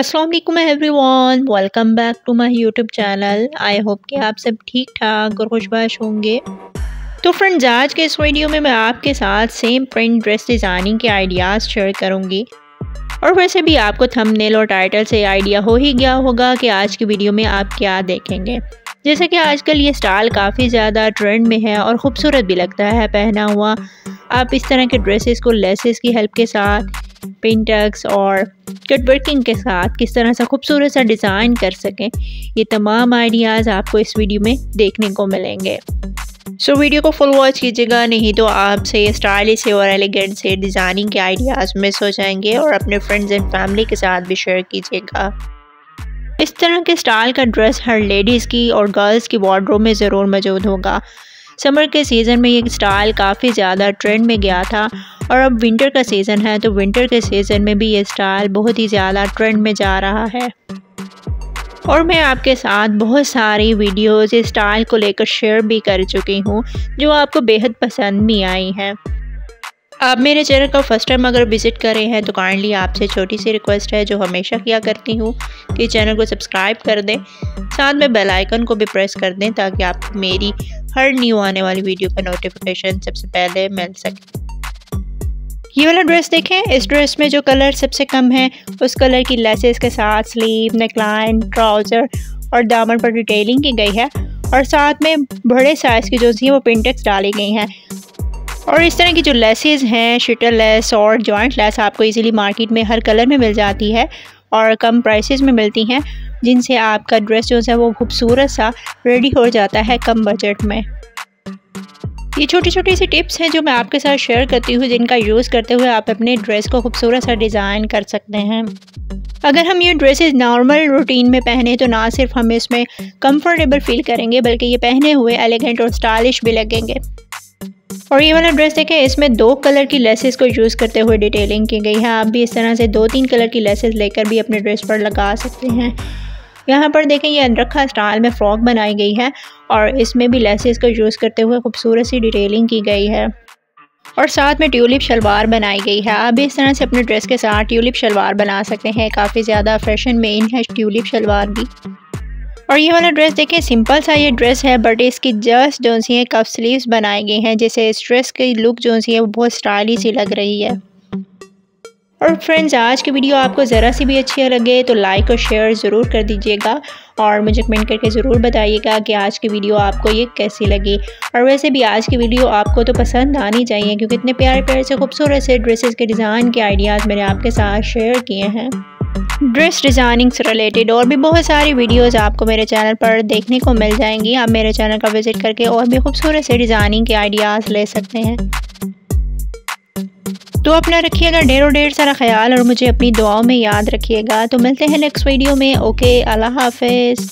अस्सलाम वालेकुम everyone, welcome back to my YouTube channel. I hope कि आप सब ठीक ठाक और खुशबाश होंगे। तो फ्रेंड्स, आज के इस वीडियो में मैं आपके साथ सेम प्रिंट ड्रेस डिज़ाइनिंग के आइडियाज़ शेयर करूंगी। और वैसे भी आपको थंबनेल और टाइटल से आइडिया हो ही गया होगा कि आज की वीडियो में आप क्या देखेंगे। जैसे कि आजकल ये स्टाइल काफ़ी ज़्यादा ट्रेंड में है और ख़ूबसूरत भी लगता है पहना हुआ। आप इस तरह के ड्रेसेस को लेसेस की हेल्प के साथ, पिंटक्स और कटवर्किंग के साथ किस तरह से खूबसूरत सा डिज़ाइन कर सकें, ये तमाम आइडियाज़ आपको इस वीडियो में देखने को मिलेंगे। सो वीडियो को फुल वॉच कीजिएगा, नहीं तो आपसे स्टाइलिश और एलिगेंट से डिज़ाइनिंग के आइडियाज़ मिस हो जाएंगे। और अपने फ्रेंड्स एंड फैमिली के साथ भी शेयर कीजिएगा। इस तरह के स्टाइल का ड्रेस हर लेडीज़ की और गर्ल्स की वार्डरोब में ज़रूर मौजूद होगा। समर के सीज़न में ये स्टाइल काफ़ी ज़्यादा ट्रेंड में गया था और अब विंटर का सीज़न है, तो विंटर के सीज़न में भी ये स्टाइल बहुत ही ज़्यादा ट्रेंड में जा रहा है। और मैं आपके साथ बहुत सारी वीडियोज़ इस स्टाइल को लेकर शेयर भी कर चुकी हूँ जो आपको बेहद पसंद भी आई हैं। आप मेरे चैनल का फर्स्ट टाइम अगर विज़िट करें हैं तो काइंडली आपसे छोटी सी रिक्वेस्ट है जो हमेशा किया करती हूँ कि चैनल को सब्सक्राइब कर दें, साथ में बेल आइकन को भी प्रेस कर दें ताकि आपको मेरी हर न्यू आने वाली वीडियो का नोटिफिकेशन सबसे पहले मिल सके। ये वाला ड्रेस देखें, इस ड्रेस में जो कलर सबसे कम है उस कलर की लेसेस के साथ स्लीव, नेकलाइन, ट्राउज़र और दामन पर डिटेलिंग की गई है और साथ में बड़े साइज़ की जो थी वो पिंटेक्स डाली गई हैं। और इस तरह की जो लेसेस हैं, शटर लेस और जॉइंट लेस आपको इजीली मार्केट में हर कलर में मिल जाती है और कम प्राइसेस में मिलती हैं, जिनसे आपका ड्रेस जो है वो खूबसूरत सा रेडी हो जाता है कम बजट में। ये छोटी छोटी सी टिप्स हैं जो मैं आपके साथ शेयर करती हूँ, जिनका यूज़ करते हुए आप अपने ड्रेस को खूबसूरत सा डिज़ाइन कर सकते हैं। अगर हम ये ड्रेसेस नॉर्मल रूटीन में पहने तो ना सिर्फ हम इसमें कंफर्टेबल फील करेंगे बल्कि ये पहने हुए एलिगेंट और स्टाइलिश भी लगेंगे। और ये वाला ड्रेस देखें, इसमें दो कलर की लेसेस को यूज़ करते हुए डिटेलिंग की गई है। आप भी इस तरह से दो तीन कलर की लेसेस लेकर भी अपने ड्रेस पर लगा सकते हैं। यहाँ पर देखें, ये अनरखा स्टाइल में फ्रॉक बनाई गई है और इसमें भी लेसेस को यूज़ करते हुए खूबसूरत सी डिटेलिंग की गई है और साथ में ट्यूलिप शलवार बनाई गई है। आप इस तरह से अपने ड्रेस के साथ ट्यूलिप शलवार बना सकते हैं, काफ़ी ज़्यादा फैशन में इन है ट्यूलिप शलवार भी। और ये वाला ड्रेस देखें, सिंपल सा ये ड्रेस है बट इसकी जस्ट जो सी है कफ स्लीव्स बनाई गई हैं, जैसे इस ड्रेस की लुक जो सी है वो बहुत स्टाइलिश ही लग रही है। और फ्रेंड्स, आज की वीडियो आपको ज़रा सी भी अच्छी लगे तो लाइक और शेयर ज़रूर कर दीजिएगा और मुझे कमेंट करके ज़रूर बताइएगा कि आज की वीडियो आपको ये कैसी लगी। और वैसे भी आज की वीडियो आपको तो पसंद आनी चाहिए क्योंकि इतने प्यारे प्यारे से खूबसूरत से ड्रेसेस के डिज़ाइन के आइडियाज़ मैंने आपके साथ शेयर किए हैं। ड्रेस डिज़ाइनिंग से रिलेटेड और भी बहुत सारी वीडियोस आपको मेरे चैनल पर देखने को मिल जाएंगी। आप मेरे चैनल का विज़िट करके और भी खूबसूरत से डिज़ाइनिंग के आइडियाज़ ले सकते हैं। तो अपना रखिएगा ढेरों ढेर सारा ख्याल और मुझे अपनी दुआओं में याद रखिएगा। तो मिलते हैं नेक्स्ट वीडियो में। ओके, अल्लाह हाफिज़।